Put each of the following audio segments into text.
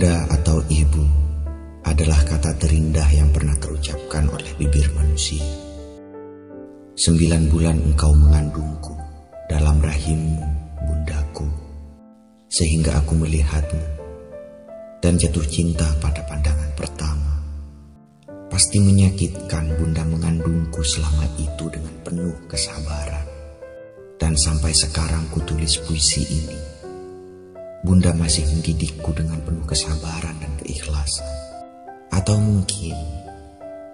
Bunda atau ibu adalah kata terindah yang pernah terucapkan oleh bibir manusia. 9 bulan engkau mengandungku dalam rahimmu, bundaku, sehingga aku melihatmu dan jatuh cinta pada pandangan pertama. Pasti menyakitkan Bunda mengandungku selama itu dengan penuh kesabaran. Dan sampai sekarang ku tulis puisi ini, Bunda masih mendidikku dengan penuh kesabaran dan keikhlasan. Atau mungkin,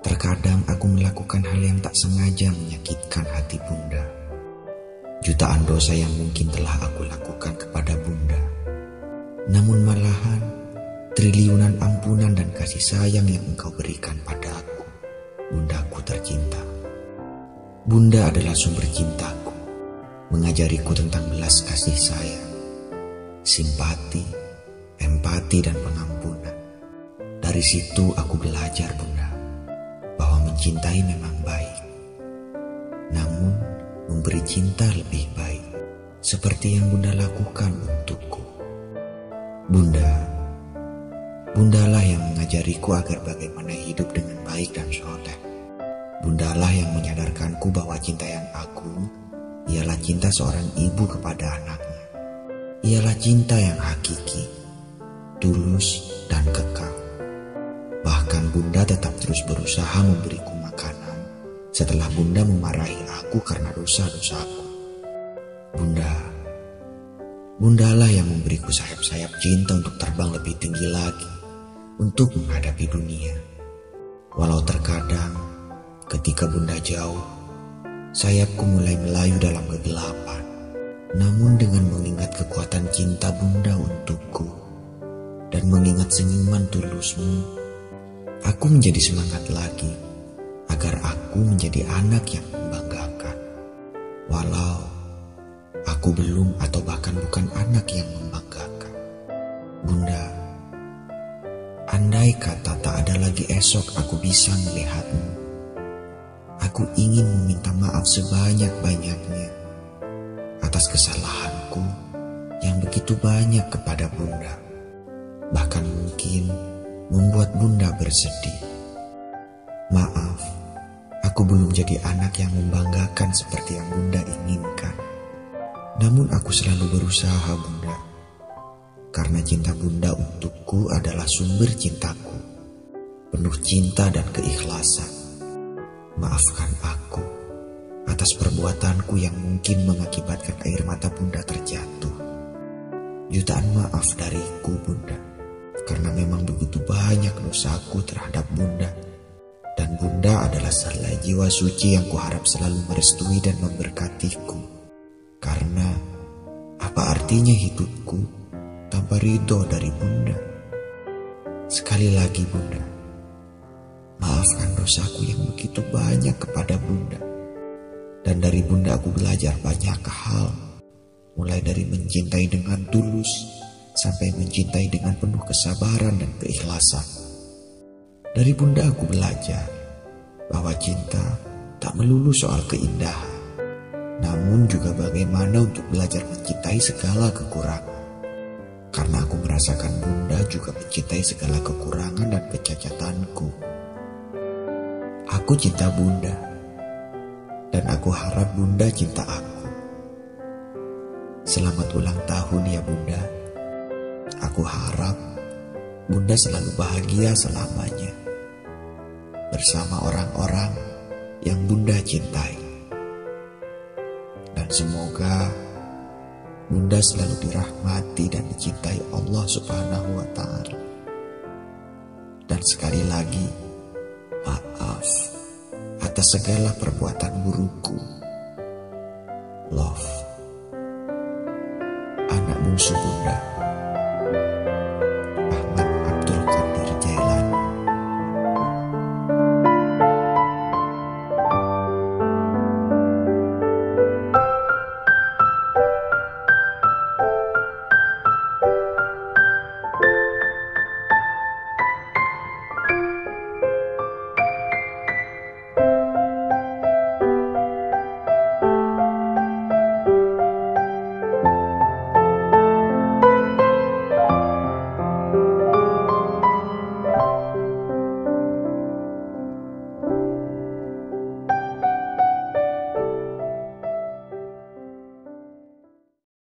terkadang aku melakukan hal yang tak sengaja menyakitkan hati Bunda. Jutaan dosa yang mungkin telah aku lakukan kepada Bunda. Namun malahan, triliunan ampunan dan kasih sayang yang engkau berikan padaku, Bundaku tercinta. Bunda adalah sumber cintaku, mengajariku tentang belas kasih sayang, simpati, empati, dan pengampunan. Dari situ aku belajar, Bunda, bahwa mencintai memang baik, namun memberi cinta lebih baik, seperti yang Bunda lakukan untukku. Bundalah yang mengajariku agar bagaimana hidup dengan baik dan soleh. Bundalah yang menyadarkanku bahwa cinta yang agung ialah cinta seorang ibu kepada anaknya. Ialah cinta yang hakiki, tulus, dan kekal. Bahkan Bunda tetap terus berusaha memberiku makanan setelah Bunda memarahi aku karena dosa-dosaku. Bundalah yang memberiku sayap-sayap cinta untuk terbang lebih tinggi lagi, untuk menghadapi dunia. Walau terkadang ketika Bunda jauh, sayapku mulai melayu dalam kegelapan. Namun dengan mengingat kekuatan cinta Bunda untukku dan mengingat senyuman tulusmu, aku menjadi semangat lagi agar aku menjadi anak yang membanggakan. Walau aku belum atau bahkan bukan anak yang membanggakan. Bunda, andai kata tak ada lagi esok aku bisa melihatmu, aku ingin meminta maaf sebanyak-banyaknya atas kesalahanku yang begitu banyak kepada Bunda, bahkan mungkin membuat Bunda bersedih. Maaf, aku belum jadi anak yang membanggakan seperti yang Bunda inginkan. Namun aku selalu berusaha, Bunda, karena cinta Bunda untukku adalah sumber cintaku, penuh cinta dan keikhlasan. Maafkan aku atas perbuatanku yang mungkin mengakibatkan air mata Bunda terjatuh. Jutaan maaf dariku, Bunda, karena memang begitu banyak dosaku terhadap Bunda. Dan Bunda adalah sehelai jiwa suci yang kuharap selalu merestui dan memberkatiku. Karena apa artinya hidupku tanpa ridho dari Bunda? Sekali lagi, Bunda, maafkan dosaku yang begitu banyak kepada Bunda. Dan dari Bunda aku belajar banyak hal, mulai dari mencintai dengan tulus sampai mencintai dengan penuh kesabaran dan keikhlasan. Dari Bunda aku belajar bahwa cinta tak melulu soal keindahan, namun juga bagaimana untuk belajar mencintai segala kekurangan. Karena aku merasakan Bunda juga mencintai segala kekurangan dan kecacatanku. Aku cinta Bunda, dan aku harap Bunda cinta aku. Selamat ulang tahun ya Bunda. Aku harap Bunda selalu bahagia selamanya, bersama orang-orang yang Bunda cintai. Dan semoga Bunda selalu dirahmati dan dicintai Allah Subhanahu wa Ta'ala. Dan sekali lagi, maaf atas segala perbuatan burukku. Love, anak bungsu Bunda.